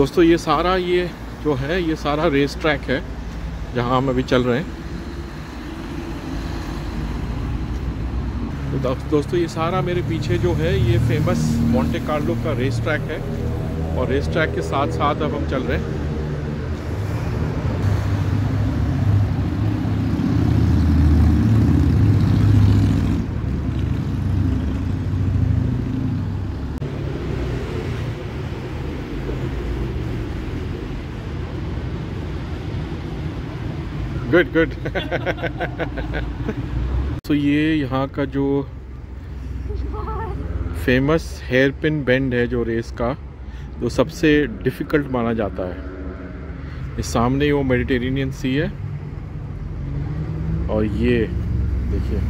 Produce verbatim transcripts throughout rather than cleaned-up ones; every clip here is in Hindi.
दोस्तों ये सारा ये जो है ये सारा रेस ट्रैक है जहाँ हम अभी चल रहे हैं। तो दोस्तों ये सारा मेरे पीछे जो है ये फेमस मोंटे कार्लो का रेस ट्रैक है और रेस ट्रैक के साथ साथ अब हम चल रहे हैं। Good good. तो ये यहाँ का जो फेमस हेयर पिन बेंड है जो रेस का, जो सबसे डिफ़िकल्ट माना जाता है। इस सामने वो मेडिटेरेनियन सी है और ये देखिए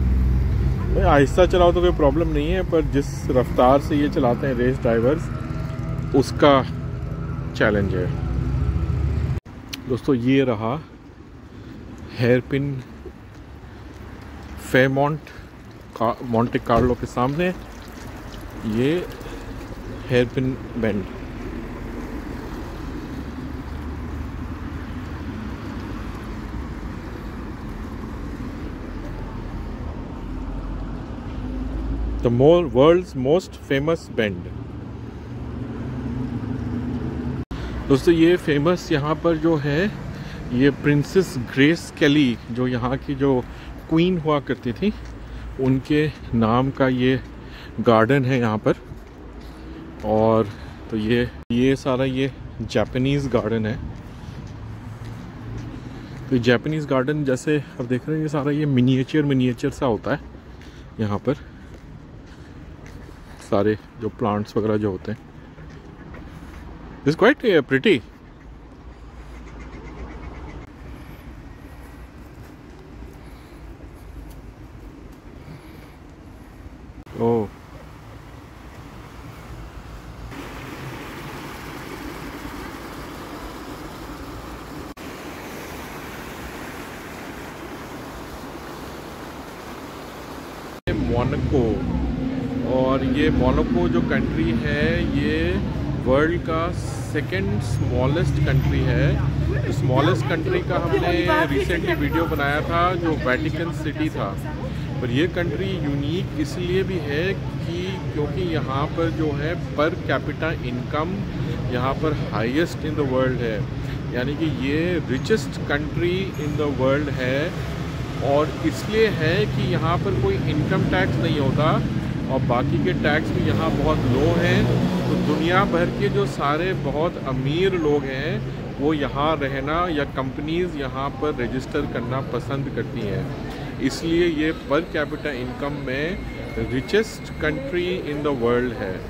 भाई, आहिस्ता चलाओ तो कोई प्रॉब्लम नहीं है, पर जिस रफ्तार से ये चलाते हैं रेस ड्राइवर्स उसका चैलेंज है। दोस्तों ये रहा हेयर पिन फेमोंट का मोंटे कार्लो के सामने ये hairpin bend. The more world's most famous bend. दोस्तों ये फेमस यहाँ पर जो है ये प्रिंसेस ग्रेस केली, जो यहाँ की जो क्वीन हुआ करती थी, उनके नाम का ये गार्डन है यहाँ पर। और तो ये ये सारा ये जापानीज़ गार्डन है। तो जापानीज़ गार्डन जैसे आप देख रहे हैं ये सारा ये मिनिएचर मिनिएचर सा होता है। यहाँ पर सारे जो प्लांट्स वगैरह जो होते हैं, it's quite pretty. Oh. Monaco, और ये मोनाको जो कंट्री है ये वर्ल्ड का सेकेंड स्मॉलेस्ट कंट्री है। स्मॉलेस्ट कंट्री का हमने रिसेंटली वीडियो बनाया था जो वेटिकन सिटी था, पर ये कंट्री यूनिक इसलिए भी है कि क्योंकि यहाँ पर जो है पर कैपिटा इनकम यहाँ पर हाईएस्ट इन द वर्ल्ड है, यानी कि ये richest country in the world है। और इसलिए है कि यहाँ पर कोई इनकम टैक्स नहीं होता और बाकी के टैक्स भी यहाँ बहुत लो हैं। तो दुनिया भर के जो सारे बहुत अमीर लोग हैं वो यहाँ रहना या कंपनीज़ यहाँ पर रजिस्टर करना पसंद करती हैं, इसलिए ये पर कैपिटा इनकम में richest country in the world है।